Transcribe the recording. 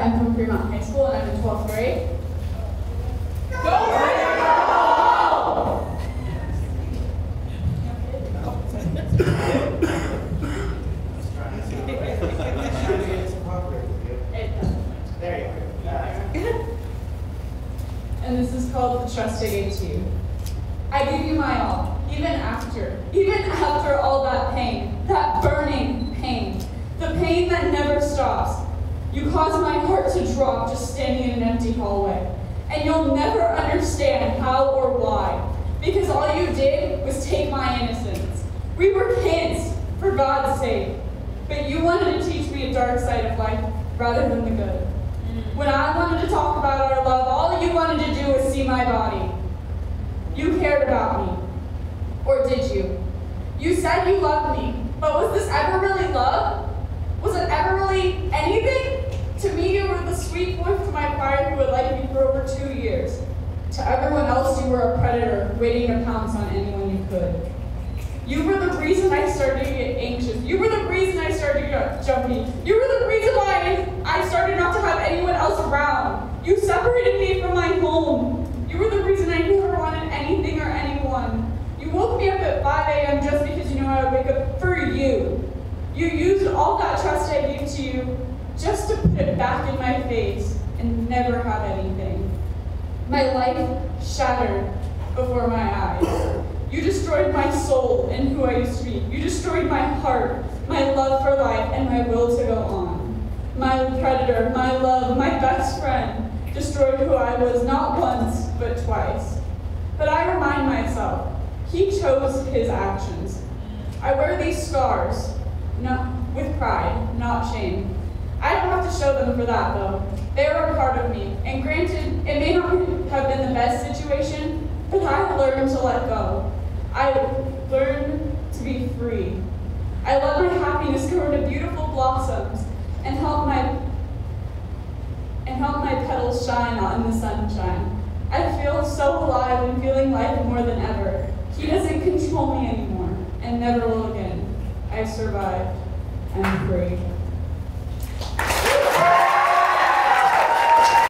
I'm from Fremont High School, and I'm in 12th grade. And this is called the trust I gave to you. I give you my all, even after all that pain, that burning pain, the pain that never stops. You caused my heart to drop just standing in an empty hallway. And you'll never understand how or why, because all you did was take my innocence. We were kids, for God's sake, but you wanted to teach me a dark side of life rather than the good. When I wanted to talk about our love, all you wanted to do was see my body. You cared about me. Or did you? You said you loved me, but was this ever really love? Was it ever really anything? To me, you were the sweet boy to my pride who had liked me for over 2 years. To everyone else, you were a predator waiting to pounce on anyone you could. You were the reason I started to get anxious. You were the reason I started to get jumpy. You were the reason why I started not to have anyone else around. You separated me from my home. You were the reason I never wanted anything or anyone. You woke me up at 5 a.m. just because you knew I would wake up for you. You used all that trust I gave to you just to put it back in my face and never have anything. My life shattered before my eyes. You destroyed my soul and who I used to be. You destroyed my heart, my love for life, and my will to go on. My predator, my love, my best friend, destroyed who I was not once, but twice. But I remind myself, he chose his actions. I wear these scars, not with pride, not shame. I don't have to show them for that, though. They are a part of me, and granted, it may not have been the best situation, but I learned to let go. I learned to be free. I let my happiness grow into beautiful blossoms and help my petals shine out in the sunshine. I feel so alive and feeling life more than ever. He doesn't control me anymore and never will again. I survived. I'm free.